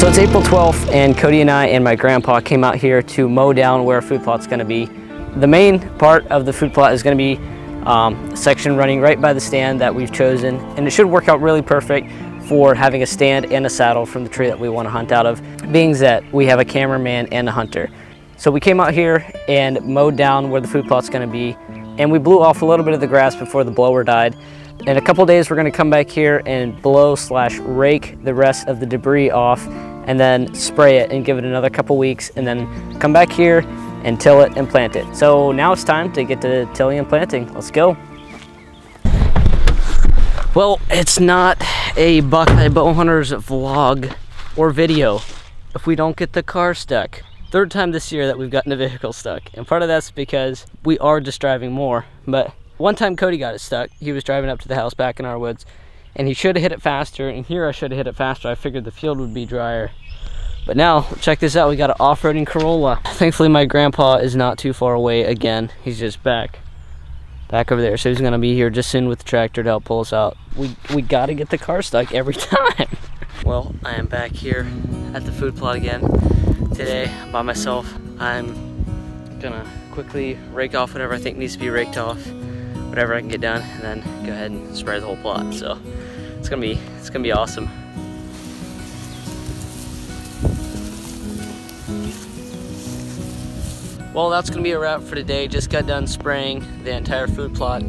So it's April 12th and Cody and I and my grandpa came out here to mow down where a food plot's going to be. The main part of the food plot is going to be a section running right by the stand that we've chosen, and it should work out really perfect for having a stand and a saddle from the tree that we want to hunt out of, being that we have a cameraman and a hunter. So we came out here and mowed down where the food plot's going to be, and we blew off a little bit of the grass before the blower died. In a couple days we're going to come back here and blow/rake the rest of the debris off, and then spray it and give it another couple weeks, and then come back here and till it and plant it. So now it's time to get to tilling and planting. Let's go. Well, it's not a Buckeye Bow Hunters vlog or video if we don't get the car stuck. Third time this year that we've gotten the vehicle stuck, and part of that's because we are just driving more. But one time Cody got it stuck. He was driving up to the house back in our woods, and he should have hit it faster, and here I should have hit it faster. I figured the field would be drier. But now, check this out, we got an off-roading Corolla. Thankfully, my grandpa is not too far away again. He's just back over there. So he's gonna be here just soon with the tractor to help pull us out. We gotta get the car stuck every time. Well, I am back here at the food plot again today by myself. I'm gonna quickly rake off whatever I think needs to be raked off, whatever I can get done, and then go ahead and spray the whole plot. So it's gonna be awesome. Well, that's gonna be a wrap for today. Just got done spraying the entire food plot.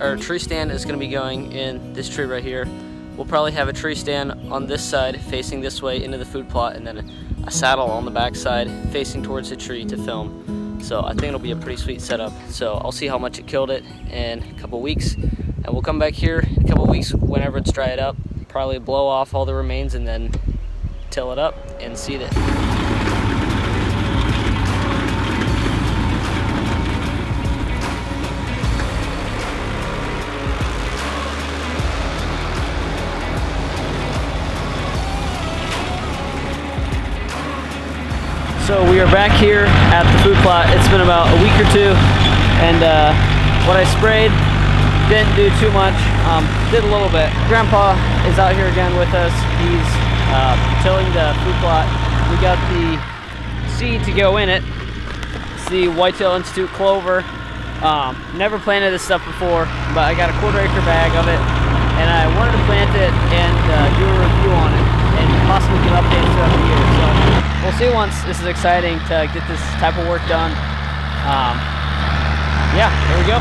Our tree stand is gonna be going in this tree right here. We'll probably have a tree stand on this side facing this way into the food plot, and then a saddle on the back side facing towards the tree to film. So I think it'll be a pretty sweet setup. So I'll see how much it killed it in a couple weeks, and we'll come back here in a couple weeks whenever it's dried up, probably blow off all the remains and then till it up and seed it. So we are back here at the food plot. It's been about a week or two, and what I sprayed didn't do too much, did a little bit. Grandpa is out here again with us. He's tilling the food plot. We got the seed to go in it. It's the Whitetail Institute clover. Never planted this stuff before, but I got a 1/4 acre bag of it, and I wanted to plant it and do a review on it, and possibly get updates throughout the year. So we'll see once. This is exciting to get this type of work done. Yeah, here we go.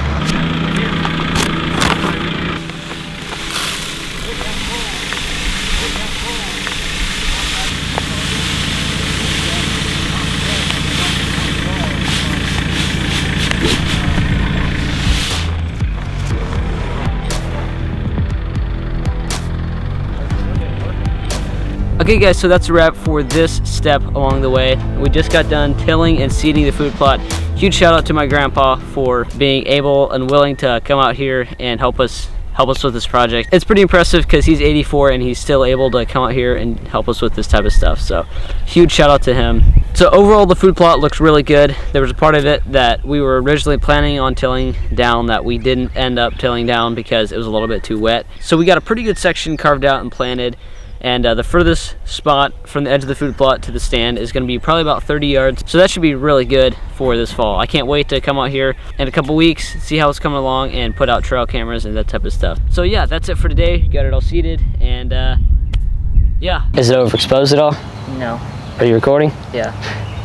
Okay guys, so that's a wrap for this step along the way. We just got done tilling and seeding the food plot. Huge shout out to my grandpa for being able and willing to come out here and help us with this project. It's pretty impressive because he's 84 and he's still able to come out here and help us with this type of stuff. So huge shout out to him. So overall the food plot looks really good. There was a part of it that we were originally planning on tilling down that we didn't end up tilling down because it was a little bit too wet. So we got a pretty good section carved out and planted. And the furthest spot from the edge of the food plot to the stand is gonna be probably about 30 yards. So that should be really good for this fall. I can't wait to come out here in a couple weeks, see how it's coming along, and put out trail cameras and that type of stuff. So yeah, that's it for today. Got it all seeded, and yeah. Is it overexposed at all? No. Are you recording? Yeah.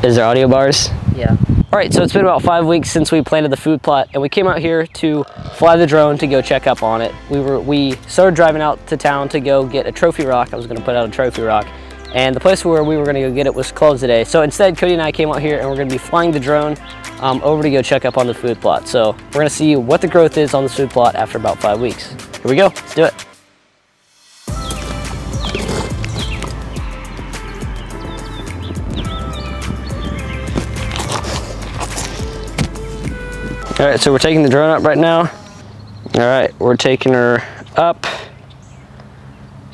Is there audio bars? Yeah. All right, so it's been about 5 weeks since we planted the food plot, and we came out here to fly the drone to go check up on it. We started driving out to town to go get a trophy rock. I was gonna put out a trophy rock, and the place where we were gonna go get it was closed today. So instead, Cody and I came out here and we're gonna be flying the drone over to go check up on the food plot. So we're gonna see what the growth is on the food plot after about 5 weeks. Here we go, let's do it. All right, so we're taking the drone up right now. All right, we're taking her up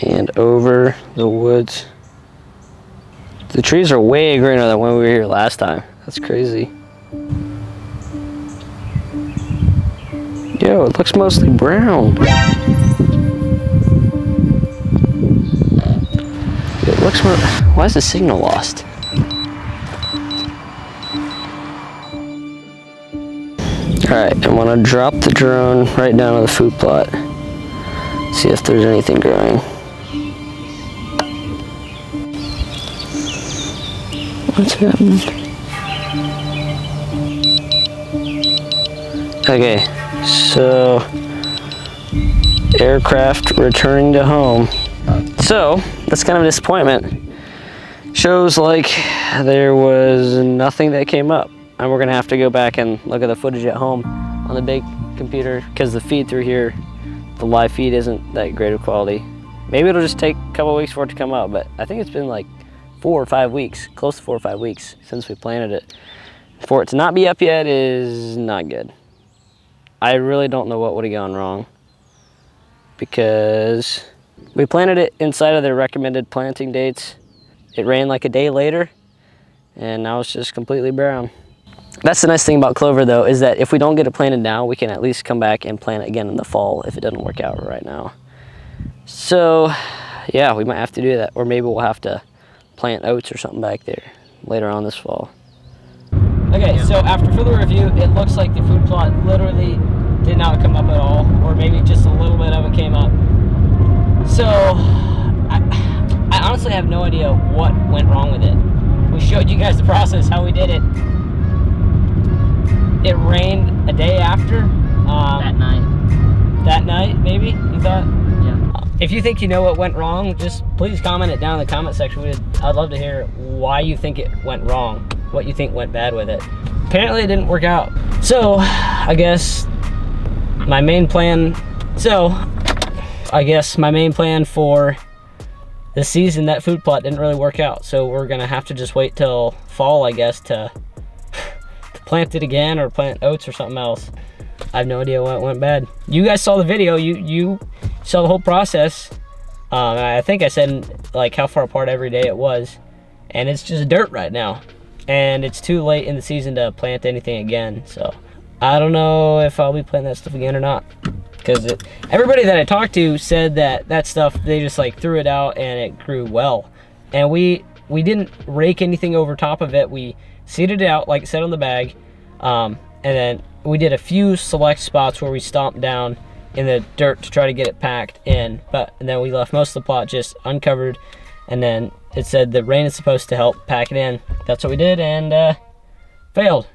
and over the woods. The trees are way greener than when we were here last time. That's crazy. Yo, it looks mostly brown. It trucks were... Why is the signal lost? Alright, I want to drop the drone right down to the food plot. See if there's anything growing. What's happening? Okay, so... aircraft returning to home. So, that's kind of a disappointment. Shows like there was nothing that came up. And we're gonna have to go back and look at the footage at home on the big computer because the feed through here, the live feed isn't that great of quality. Maybe it'll just take a couple weeks for it to come out, but I think it's been like 4 or 5 weeks, close to 4 or 5 weeks since we planted it. For it to not be up yet is not good. I really don't know what would have gone wrong because we planted it inside of their recommended planting dates. It rained like a day later and now it's just completely brown. That's the nice thing about clover though, is that if we don't get it planted now, we can at least come back and plant it again in the fall if it doesn't work out right now. So yeah, we might have to do that, or maybe we'll have to plant oats or something back there later on this fall. Okay, so after further review, it looks like the food plot literally did not come up at all, or maybe just a little bit of it came up. So I honestly have no idea what went wrong with it. We showed you guys the process, how we did it. It rained a day after. That night, maybe, you thought? Yeah. If you think you know what went wrong, just please comment it down in the comment section. I'd love to hear why you think it went wrong, what you think went bad with it. Apparently it didn't work out. So, I guess my main plan for the season, that food plot didn't really work out. So we're gonna have to just wait till fall, I guess, to plant it again or plant oats or something else. I have no idea why it went bad. You guys saw the video, you saw the whole process. I think I said like how far apart every day it was, and it's just dirt right now. And it's too late in the season to plant anything again. So I don't know if I'll be planting that stuff again or not. Because everybody that I talked to said that stuff, they just like threw it out and it grew well. And we didn't rake anything over top of it. We seeded it out like it said on the bag. And then we did a few select spots where we stomped down in the dirt to try to get it packed in. And then we left most of the plot just uncovered. And then it said the rain is supposed to help pack it in. That's what we did and failed.